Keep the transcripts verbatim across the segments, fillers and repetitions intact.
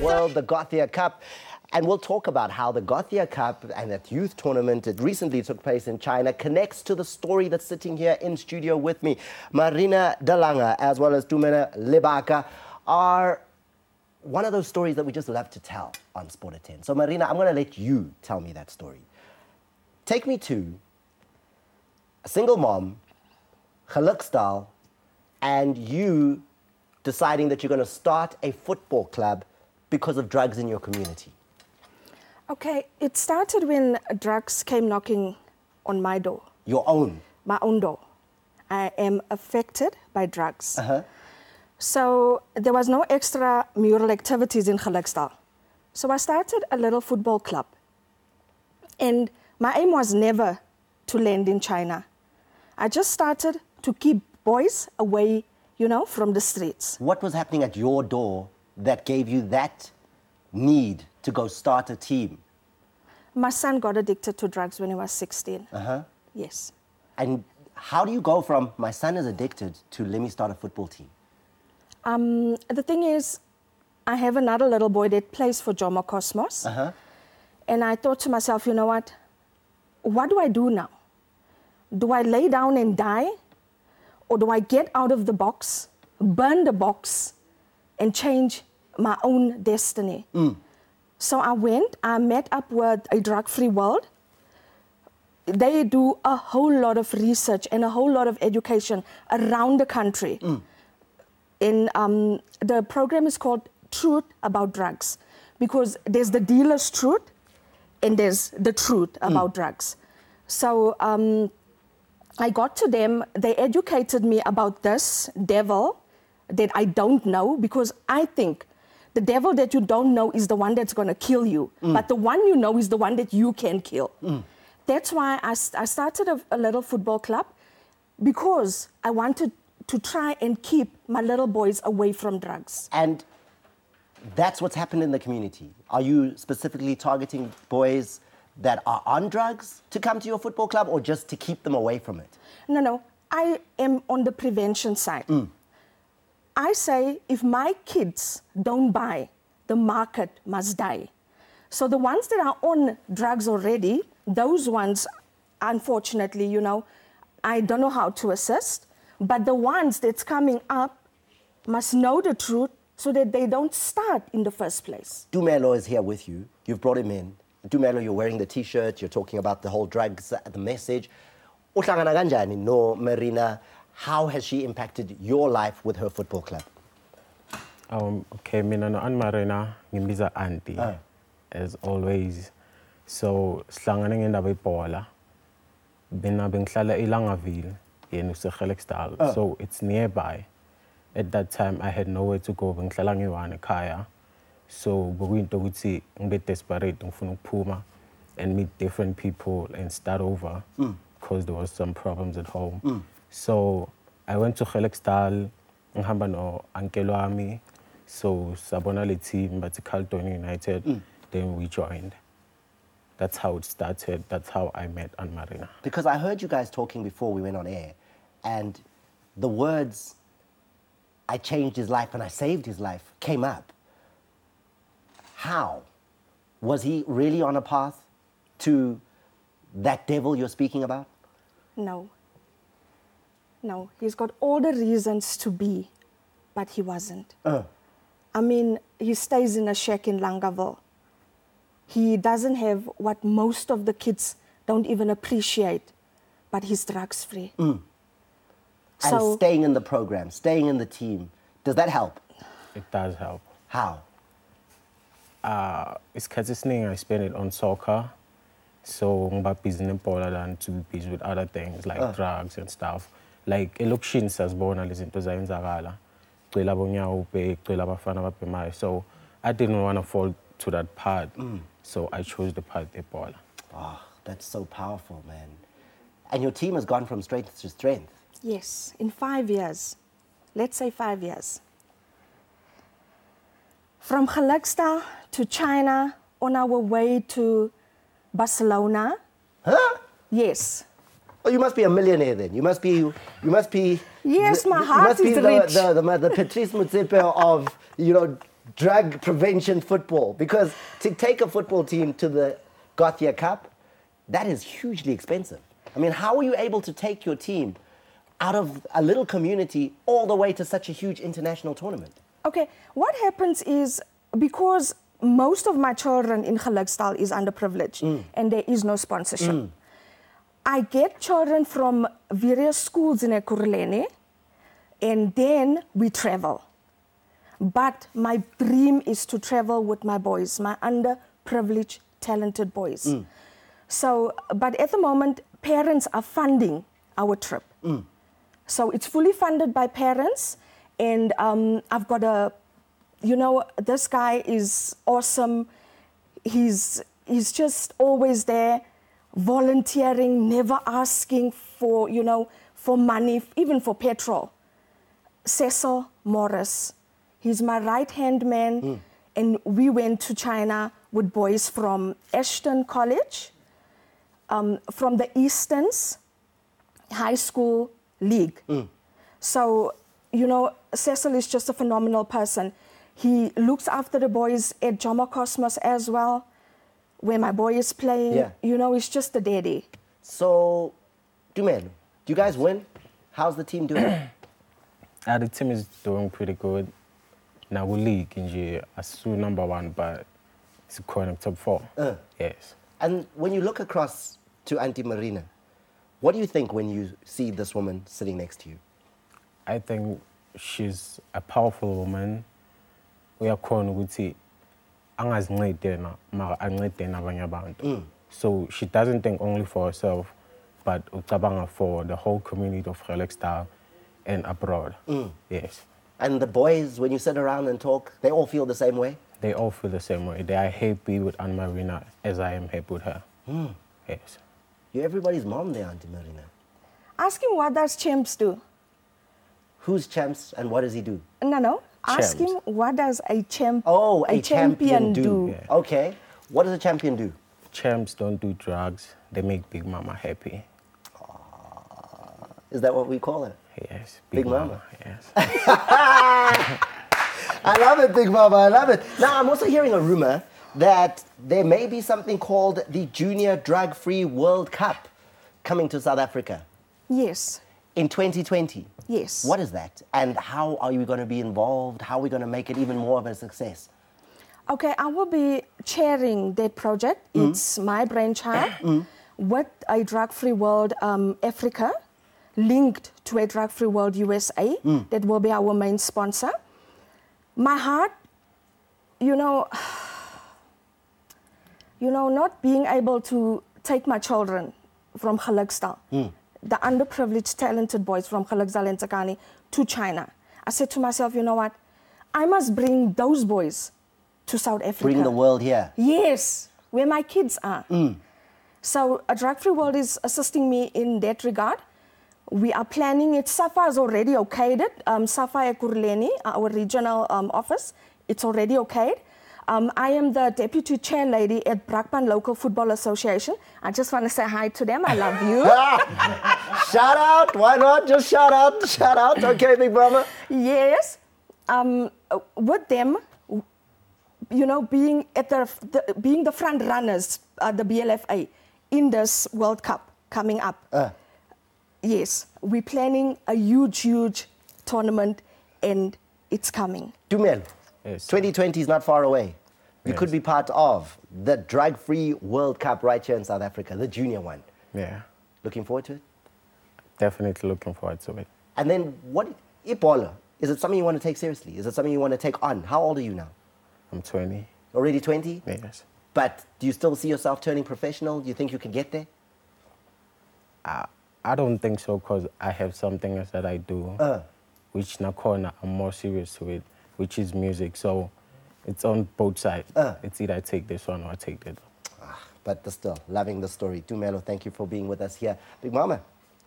World, the Gothia Cup. And we'll talk about how the Gothia Cup and that youth tournament that recently took place in China connects to the story that's sitting here in studio with me. Marina de Lange, as well as Tumelo Lebaka, are one of those stories that we just love to tell on Sport at ten. So, Marina, I'm going to let you tell me that story. Take me to a single mom, Khalakstal, and you deciding that you're going to start a football club because of drugs in your community. Okay, it started when drugs came knocking on my door. Your own? My own door. I am affected by drugs. Uh-huh. So there was no extramural activities in Khalakstal. So I started a little football club. And my aim was never to land in China. I just started to keep boys away, you know, from the streets. What was happening at your door that gave you that need to go start a team? My son got addicted to drugs when he was sixteen. Uh-huh. Yes. And how do you go from, my son is addicted, to let me start a football team? Um, the thing is, I have another little boy that plays for Jomo Cosmos. Uh-huh. And I thought to myself, you know what? What do I do now? Do I lay down and die? Or do I get out of the box, burn the box, and change my own destiny? Mm. So I went, I met up with a Drug-Free World. They do a whole lot of research and a whole lot of education around the country. Mm. And um, the program is called Truth About Drugs, because there's the dealer's truth and there's the truth about mm. drugs. So um, I got to them, they educated me about this devil that I don't know, because I think the devil that you don't know is the one that's going to kill you. Mm. But the one you know is the one that you can kill. Mm. That's why I, I started a, a little football club, because I wanted to try and keep my little boys away from drugs. And that's what's happened in the community. Are you specifically targeting boys that are on drugs to come to your football club, or just to keep them away from it? No, no. I am on the prevention side. Mm. I say, if my kids don't buy, the market must die. So the ones that are on drugs already, those ones, unfortunately, you know, I don't know how to assist. But the ones that's coming up must know the truth so that they don't start in the first place. Tumelo is here with you. You've brought him in. Tumelo, you're wearing the T-shirt. You're talking about the whole drugs, the message. Uhlangana kanjani no, Marina? How has she impacted your life with her football club? Um, okay, mina no an Marina ngimbiza auntie, oh. as always. So sihlangane ngendaba ibhola. Bena bengihlala eLangaville yena useKhalakstal. So it's nearby. At that time I had nowhere to go. Bengihlala ngiwani ekhaya. So bekuyinto ukuthi ngibe desperate ngifuna ukuphuma and meet different people and start over, because mm. there was some problems at home. Mm. So I went to Khalakstal, ngihamba no uncle wami, so sabona le team but Carlton United, mm. then we joined. That's how it started, that's how I met Anne Marina. Because I heard you guys talking before we went on air, and the words, I changed his life and I saved his life, came up. How? Was he really on a path to that devil you're speaking about? No. No, he's got all the reasons to be, but he wasn't. Uh. I mean, he stays in a shack in Langaville. He doesn't have what most of the kids don't even appreciate, but he's drugs-free. Mm. And so, staying in the program, staying in the team, does that help? It does help. How? Uh, it's consistent. I spend it on soccer, so I'm busy in Poland and to be busy with other things like uh. drugs and stuff. Like elections as bona lezinto zayenzakala cela bonyawo pe cela bafana babhemayo, so I didn't want to fall to that part. Mm. So I chose the path ebola. Ah, that's so powerful, man. And your team has gone from strength to strength. Yes, in five years. Let's say five years. From Khalakstal to China on our way to Barcelona. Huh? Yes. Oh, you must be a millionaire then. You must be, you must be... Yes, my heart is rich. You must be the, the, the, the Patrice Motsepe of, you know, drug prevention football, because to take a football team to the Gothia Cup, that is hugely expensive. I mean, how are you able to take your team out of a little community all the way to such a huge international tournament? Okay, what happens is, because most of my children in Khalakstal is underprivileged mm. and there is no sponsorship. Mm. I get children from various schools in Ekurhuleni, and then we travel. But my dream is to travel with my boys, my underprivileged, talented boys. Mm. So, but at the moment, parents are funding our trip. Mm. So it's fully funded by parents, and um, I've got a, you know, this guy is awesome. He's, he's just always there, volunteering, never asking for, you know, for money, even for petrol. Cecil Morris. He's my right-hand man, mm. and we went to China with boys from Ashton College, um, from the Eastern High School League. Mm. So, you know, Cecil is just a phenomenal person. He looks after the boys at Jomo Cosmos as well, where my boy is playing. Yeah. You know, he's just a daddy. So, Tumelo, do you guys win? How's the team doing? uh, the team is doing pretty good. Now we league in G, I still number one, but it's according to top four. Uh, yes. And when you look across to Auntie Marina, what do you think when you see this woman sitting next to you? I think she's a powerful woman. We are calling Wuti. Mm. So she doesn't think only for herself, but for the whole community of Khalakstal and abroad. Mm. Yes. And the boys, when you sit around and talk, they all feel the same way? They all feel the same way. They are happy with Aunt Marina as I am happy with her. Mm. Yes. You're everybody's mom there, Auntie Marina. Ask him what does Champs do. Who's Champs and what does he do? No, no. Champs. Ask him what does a champ oh, a, a champion, champion do. do. Yeah. Okay. What does a champion do? Champs don't do drugs. They make Big Mama happy. Is that what we call it? Yes. Big, Big Mama. Mama. Yes. I love it, Big Mama. I love it. Now, I'm also hearing a rumor that there may be something called the Junior Drug-Free World Cup coming to South Africa. Yes. In twenty twenty? Yes. What is that? And how are you going to be involved? How are we going to make it even more of a success? Okay, I will be chairing that project. Mm-hmm. It's my brainchild mm-hmm. with a Drug-Free World um, Africa, linked to a Drug-Free World U S A, mm. that will be our main sponsor. My heart, you know, you know, not being able to take my children from Khalakstal, mm. the underprivileged, talented boys from Khalakstal and Tsakani to China. I said to myself, you know what, I must bring those boys to South Africa. Bring the world here. Yes, where my kids are. Mm. So a Drug-Free World is assisting me in that regard. We are planning it. SAFA has already okayed it. Um, SAFA Ekurhuleni, our regional um, office, it's already okayed. Um, I am the deputy chair lady at Brakpan Local Football Association. I just want to say hi to them. I love you. Shout out. Why not? Just shout out. Shout out. Okay, Big Mama. Yes. Um, with them, you know, being, at the, the, being the front runners at the B L F A in this World Cup coming up. Uh. Yes, we're planning a huge, huge tournament, and it's coming. Tumelo, yes, twenty twenty is not far away. You yes. could be part of the Drug-Free World Cup right here in South Africa, the junior one. Yeah. Looking forward to it? Definitely looking forward to it. And then what, Ebola, is it something you want to take seriously? Is it something you want to take on? How old are you now? I'm twenty. Already twenty? Yes. But do you still see yourself turning professional? Do you think you can get there? Uh, I don't think so, because I have something else that I do, uh. which now corner I'm more serious with, which is music. So it's on both sides. Uh. It's either I take this one or I take that. Ah, but still, loving the story. Tumelo, thank you for being with us here. Big Mama,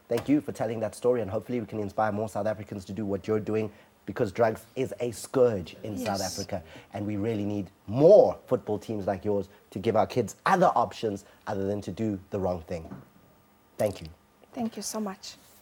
thank you for telling that story, and hopefully we can inspire more South Africans to do what you're doing, because drugs is a scourge in yes. South Africa, and we really need more football teams like yours to give our kids other options other than to do the wrong thing. Thank you. Thank you so much.